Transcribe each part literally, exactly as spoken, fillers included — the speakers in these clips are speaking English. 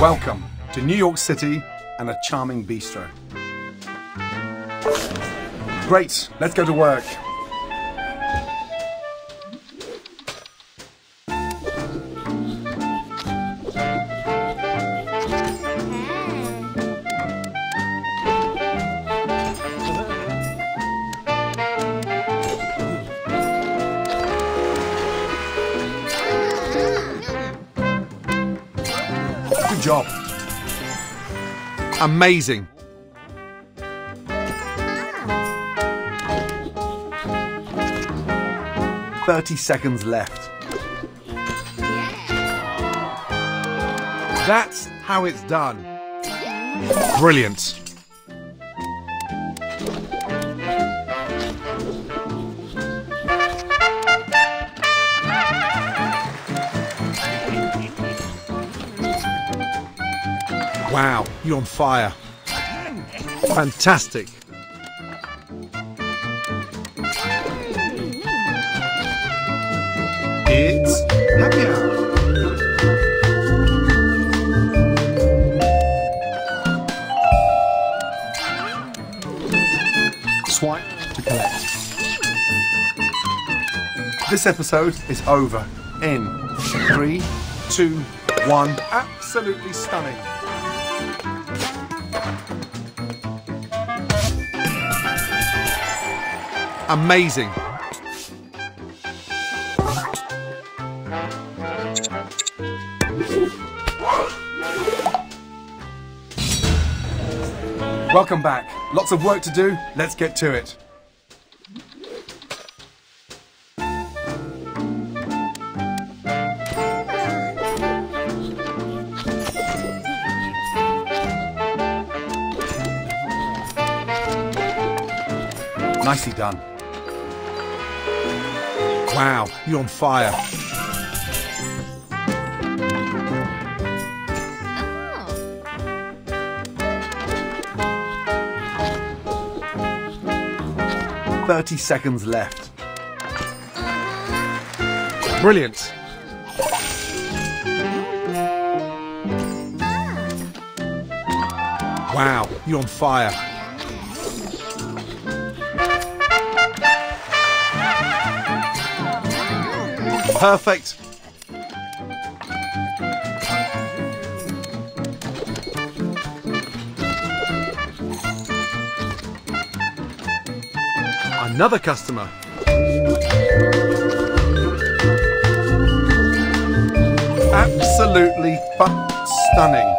Welcome to New York City and a charming bistro. Great, let's go to work. Good job. Amazing. thirty seconds left. That's how it's done. Brilliant. Wow, you're on fire. Fantastic. It's happy hour. Swipe to collect. This episode is over in three, two, one. Absolutely stunning. Amazing. Welcome back. Lots of work to do. Let's get to it. Nicely done. Wow, you're on fire. Oh. thirty seconds left. Brilliant. Wow, you're on fire. Perfect. Another customer. Absolutely stunning.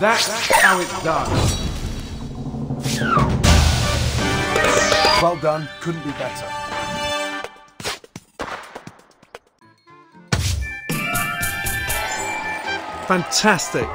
That's how it's done. Well done, couldn't be better. Fantastic.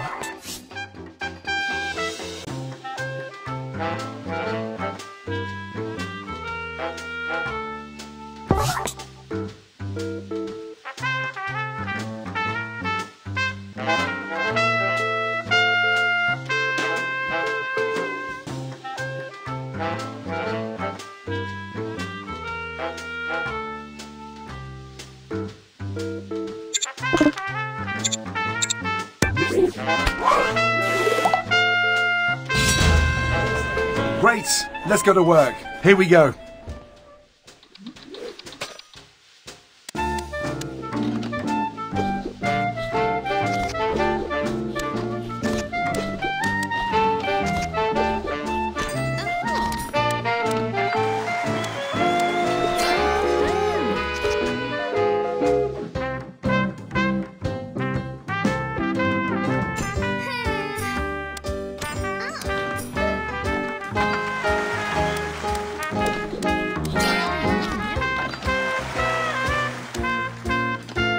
Great, let's go to work. Here we go.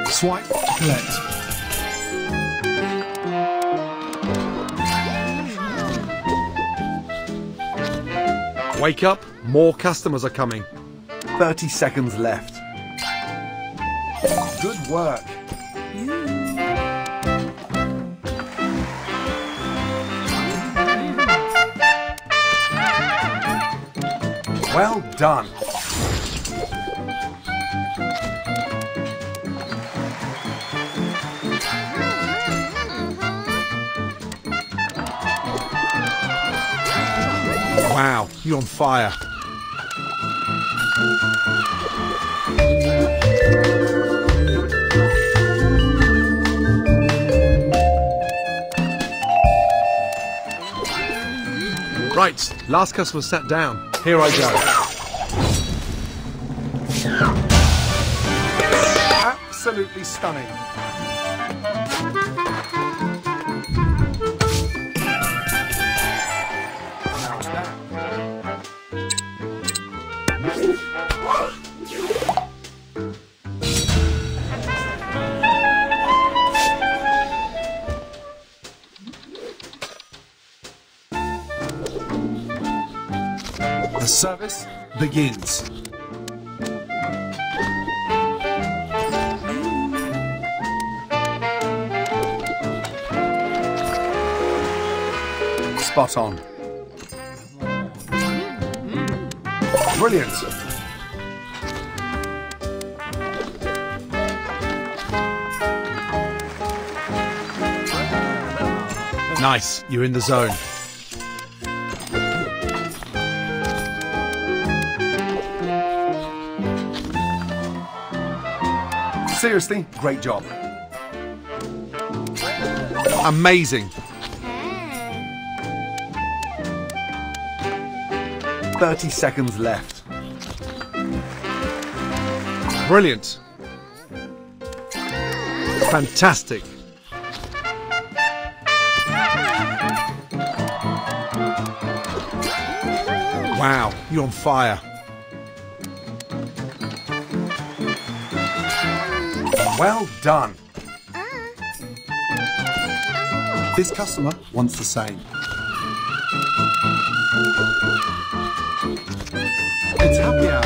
Swipe to collect. Wake up, more customers are coming. thirty seconds left. Good work. Well done. Wow, you're on fire. Right, last customer sat down. Here I go. Absolutely stunning. The service begins. Spot on. Brilliant. Nice, you're in the zone. Seriously, great job. Amazing. thirty seconds left. Brilliant. Fantastic. Wow, you're on fire. Well done. Uh. This customer wants the same. It's happy hour.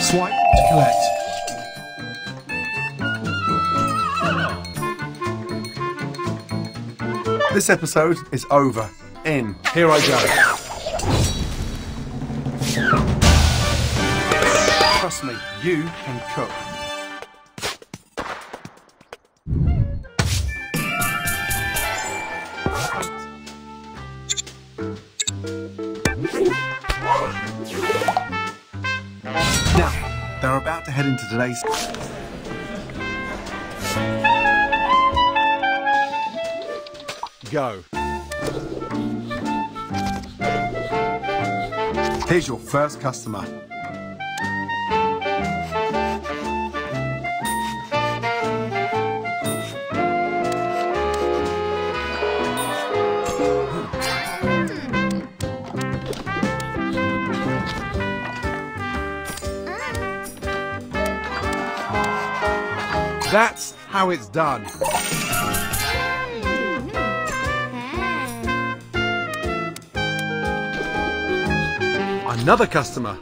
Swipe to collect. This episode is over. In. Here I go. Trust me, you can cook. Now, they're about to head into today's... Go. Here's your first customer. That's how it's done. Another customer.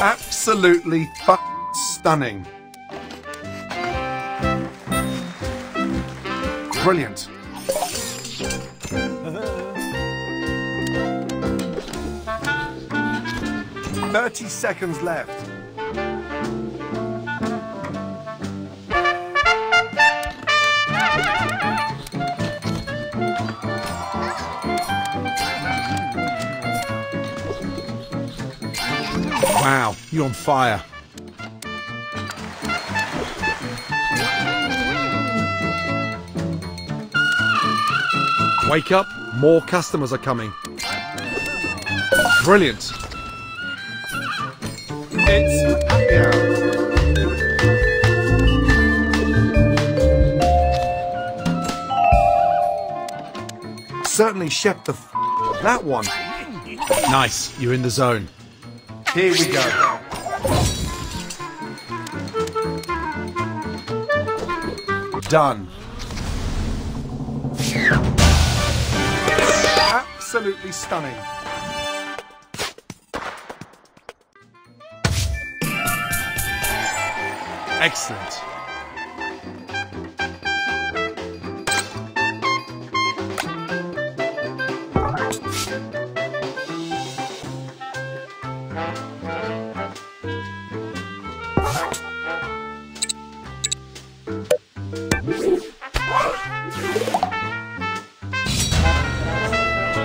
Absolutely fucking stunning. Brilliant. thirty seconds left. Wow, you're on fire. Wake up, more customers are coming. Brilliant. It's happy hour. Certainly chef the f that one. Nice, you're in the zone. Here we go. Done. Absolutely stunning. Excellent.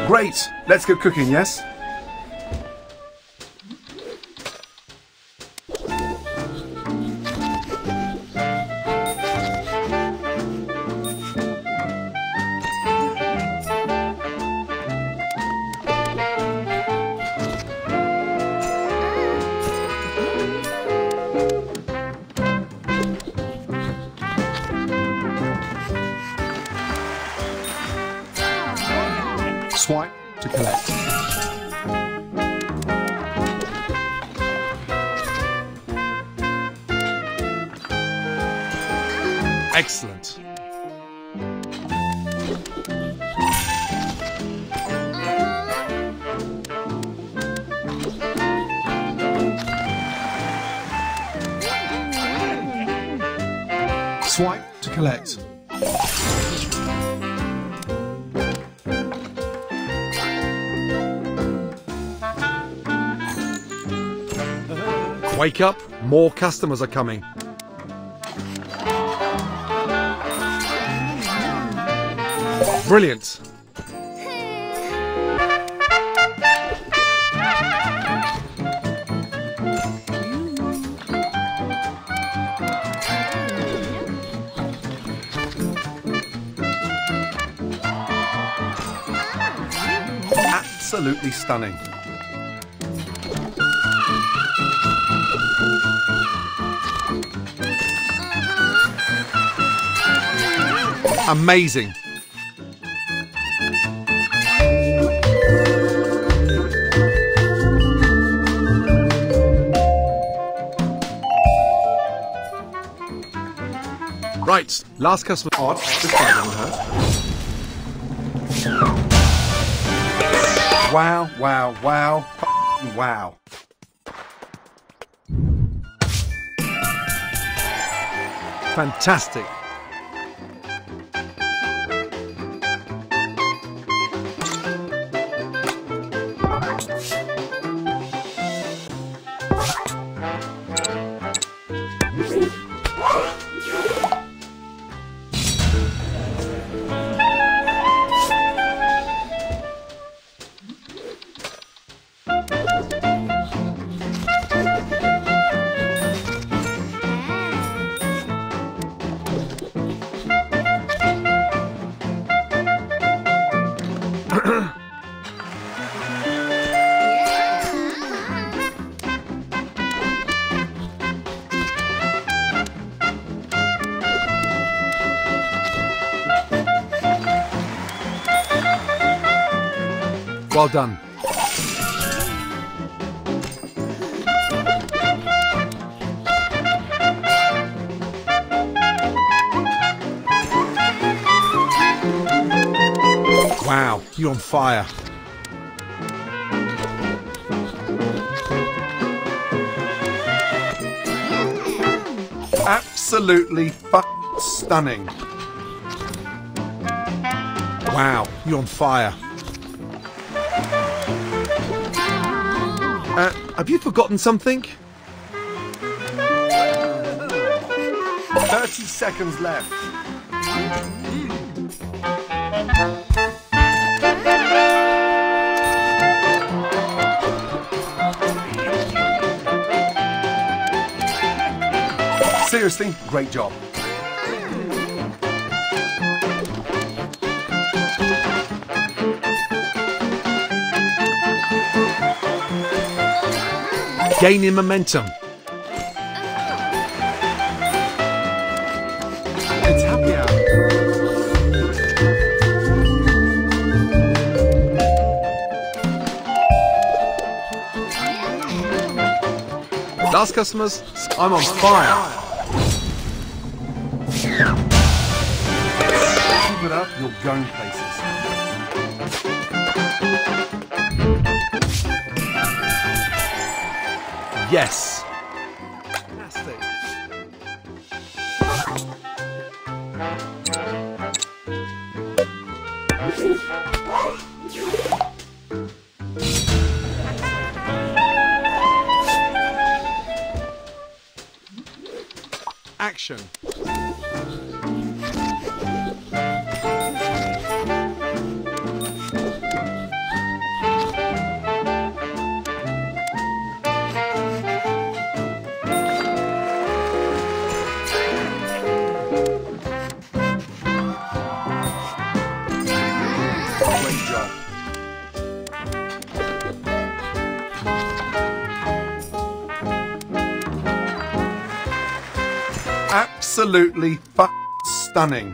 Great! Let's get cooking, yes? Swipe to collect. Excellent. Swipe to collect. Wake up, more customers are coming. Brilliant. Absolutely stunning. Amazing. Right, last customer. Odd. Wow, wow, wow, wow. Fantastic. Well done. Wow, you're on fire. Absolutely fucking stunning. Wow, you're on fire. Uh, have you forgotten something? thirty seconds left. Seriously, great job. Gaining momentum. It's happier. Last customers, I'm on fire. Keep it up, you're going places. Yes! Fantastic! Action! absolutely f- stunning.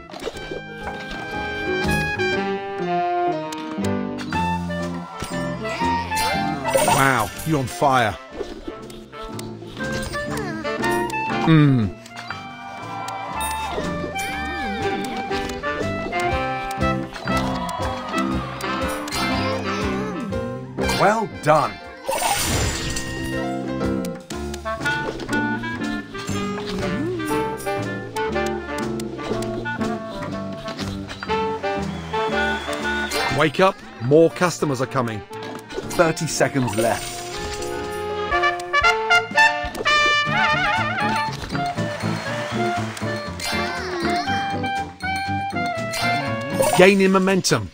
Wow, you're on fire. Mmm. Well done. Wake up, more customers are coming. thirty seconds left. Gaining momentum.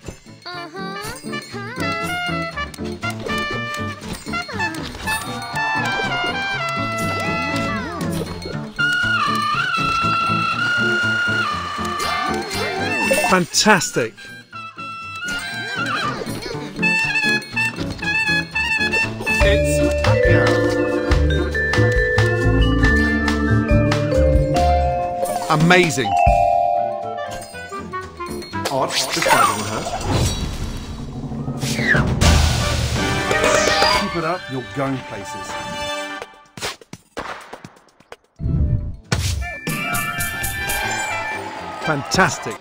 Fantastic. It's happier. Amazing. Odd, this guy doesn't hurt. Keep it up, you're going places. Fantastic.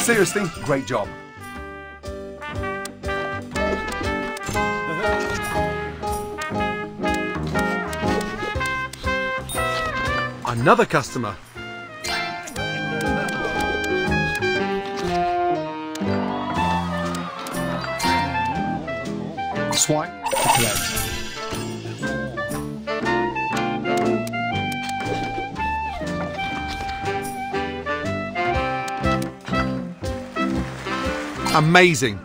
Seriously, great job. Another customer. Swipe to collect. Amazing.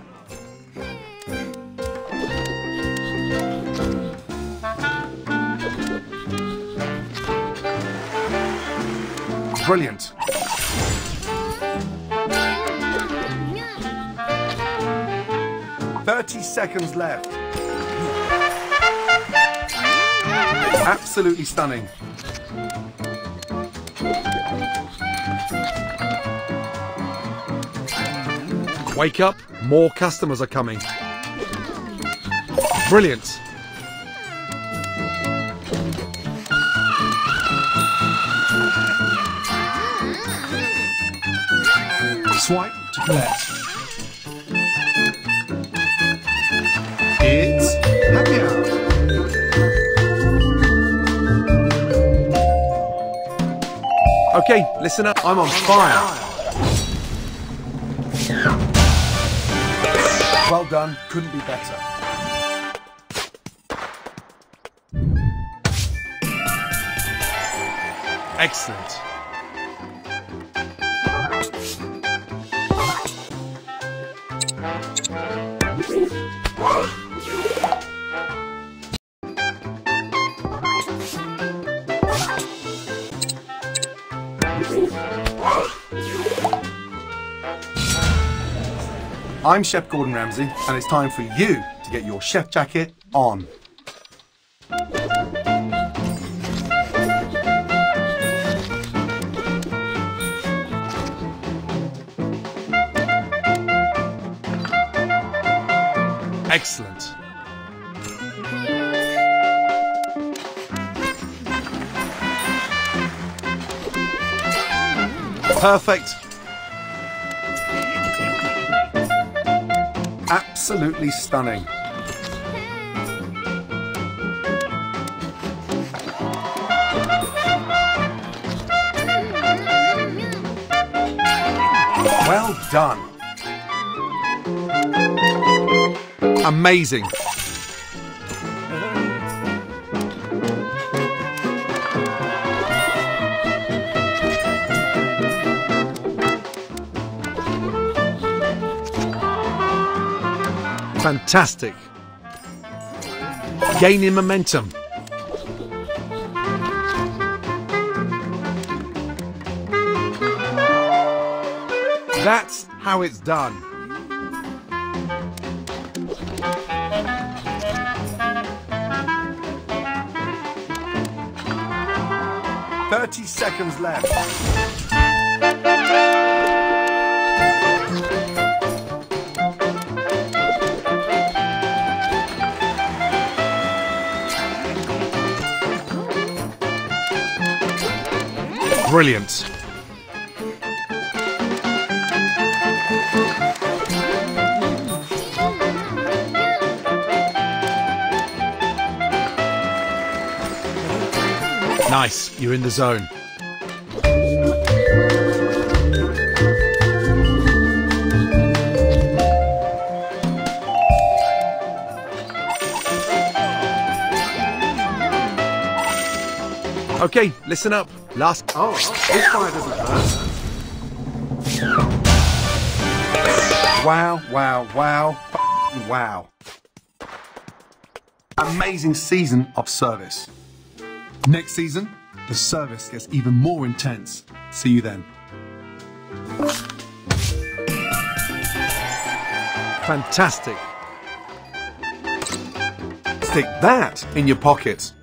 Brilliant. thirty seconds left. Absolutely stunning. Wake up, more customers are coming. Brilliant. Swipe to collect. It's happier. Okay, listen up, I'm on fire. Well done, couldn't be better. Excellent. I'm Chef Gordon Ramsay, and it's time for you to get your chef jacket on. Excellent. Perfect. Absolutely stunning. Well done. Amazing. Fantastic. Gaining momentum. That's how it's done. Thirty seconds left. Brilliant. Nice, you're in the zone. Okay, listen up. Last. Oh, this fire doesn't hurt. Wow, wow, wow, wow. Amazing season of service. Next season, the service gets even more intense. See you then. Fantastic. Stick that in your pocket.